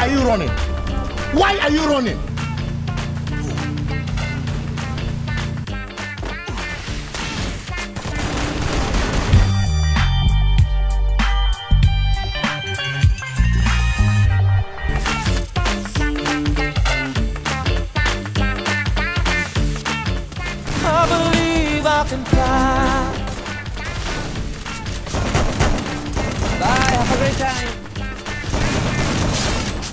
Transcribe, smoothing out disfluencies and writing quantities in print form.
are you running? Why are you running? I believe I can fly. Bye, have a great time.